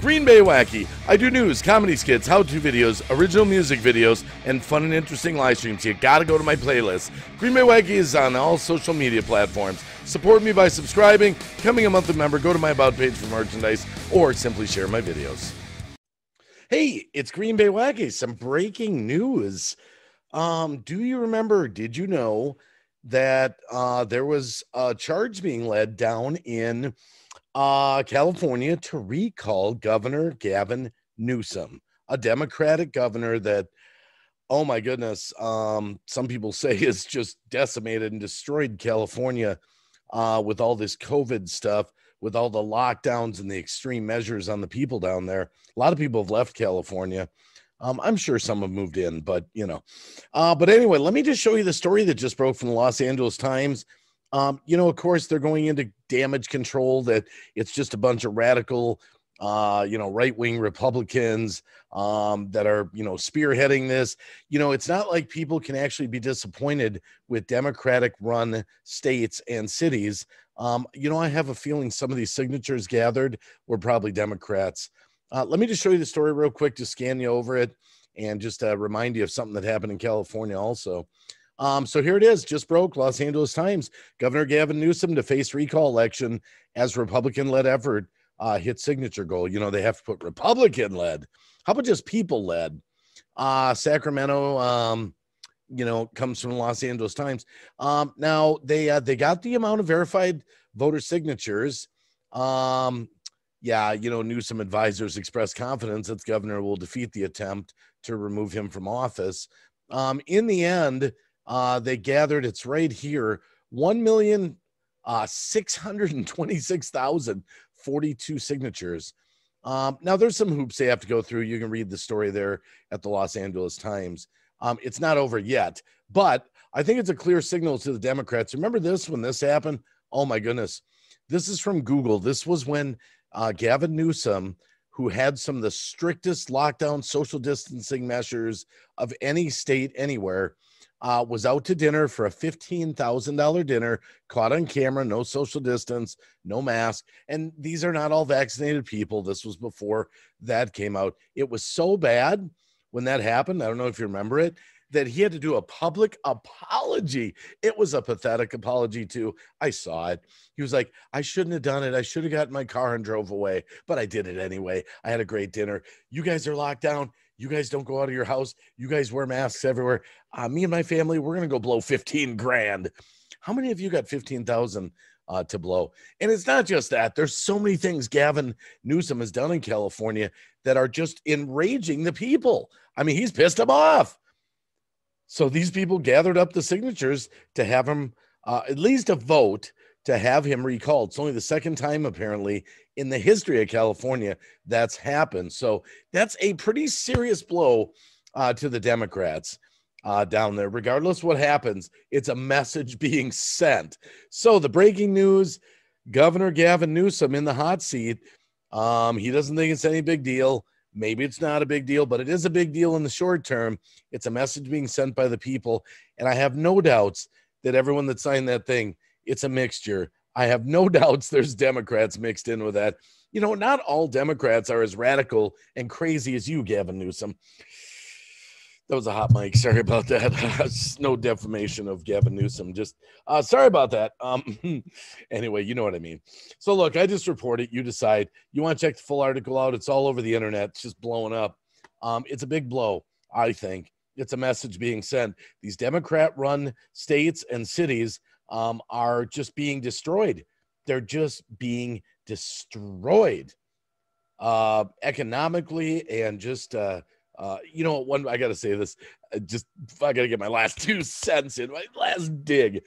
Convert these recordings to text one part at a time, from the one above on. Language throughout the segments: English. Green Bay Wacky. I do news, comedy skits, how-to videos, original music videos, and fun and interesting live streams. You gotta go to my playlist. Green Bay Wacky is on all social media platforms. Support me by subscribing, becoming a monthly member, go to my About page for merchandise, or simply share my videos. Hey, it's Green Bay Wacky. Some breaking news. Do you remember, did you know that there was a charge being led down in California to recall Governor Gavin Newsom, a Democratic governor that, oh my goodness, some people say is just decimated and destroyed California with all this COVID stuff, with all the lockdowns and the extreme measures on the people down there. A lot of people have left California. I'm sure some have moved in, but you know, but anyway, let me just show you the story that just broke from the Los Angeles Times. You know, of course, they're going into damage control, that it's just a bunch of radical, you know, right-wing Republicans that are, you know, spearheading this. You know, it's not like people can actually be disappointed with Democratic-run states and cities. You know, I have a feeling some of these signatures gathered were probably Democrats. Let me just show you the story real quick to scan you over it and just remind you of something that happened in California also. So here it is, just broke, Los Angeles Times. Governor Gavin Newsom to face recall election as Republican-led effort hits signature goal. You know, they have to put Republican-led. How about just people-led? Sacramento, you know, comes from Los Angeles Times. Now, they got the amount of verified voter signatures. Yeah, you know, Newsom advisors expressed confidence that the governor will defeat the attempt to remove him from office. In the end, they gathered, it's right here, 1,626,042 signatures. Now, there's some hoops they have to go through. You can read the story there at the Los Angeles Times. It's not over yet, but I think it's a clear signal to the Democrats. Remember this when this happened? Oh, my goodness. This is from Google. This was when Gavin Newsom, who had some of the strictest lockdown social distancing measures of any state anywhere, was out to dinner for a $15,000 dinner, caught on camera, no social distance, no mask. And these are not all vaccinated people. This was before that came out. It was so bad when that happened, I don't know if you remember it, that he had to do a public apology. It was a pathetic apology too. I saw it. He was like, I shouldn't have done it. I should have gotten my car and drove away, but I did it anyway. I had a great dinner. You guys are locked down. You guys don't go out of your house. You guys wear masks everywhere. Me and my family, we're going to go blow 15 grand. How many of you got 15,000 to blow? And it's not just that. There's so many things Gavin Newsom has done in California that are just enraging the people. I mean, he's pissed them off. So these people gathered up the signatures to have him, at least a vote, to have him recalled. It's only the second time, apparently, in the history of California that's happened. So that's a pretty serious blow to the Democrats down there. Regardless what happens, it's a message being sent. So the breaking news, Governor Gavin Newsom in the hot seat. He doesn't think it's any big deal. Maybe it's not a big deal, but it is a big deal in the short term. It's a message being sent by the people. And I have no doubts that everyone that signed that thing, it's a mixture. I have no doubts there's Democrats mixed in with that. You know, not all Democrats are as radical and crazy as you, Gavin Newsom. That was a hot mic. Sorry about that. No defamation of Gavin Newsom. Just sorry about that. Anyway, you know what I mean. So look, I just report it. You decide. You want to check the full article out. It's all over the internet. It's just blowing up. It's a big blow, I think. It's a message being sent. These Democrat-run states and cities are just being destroyed. They're just being destroyed economically and just you know, one, I got to say this, I got to get my last 2 cents in, my last dig,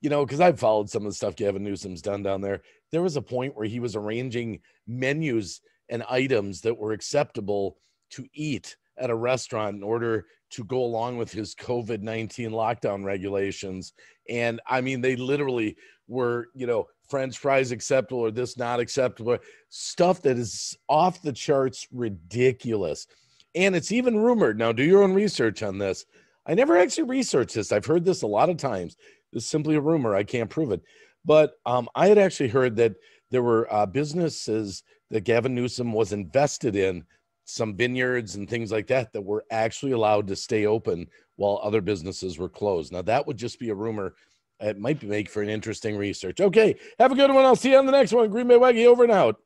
you know, because I've followed some of the stuff Gavin Newsom's done down there. There was a point where he was arranging menus and items that were acceptable to eat at a restaurant in order to go along with his COVID-19 lockdown regulations. And I mean, they literally were, you know, French fries acceptable or this not acceptable, stuff that is off the charts, ridiculous. And it's even rumored, now do your own research on this. I never actually researched this. I've heard this a lot of times. It's simply a rumor. I can't prove it. But I had actually heard that there were businesses that Gavin Newsom was invested in, some vineyards and things like that, that were actually allowed to stay open while other businesses were closed. Now, that would just be a rumor. It might make for an interesting research. Okay, have a good one. I'll see you on the next one. Green Bay Wacky over and out.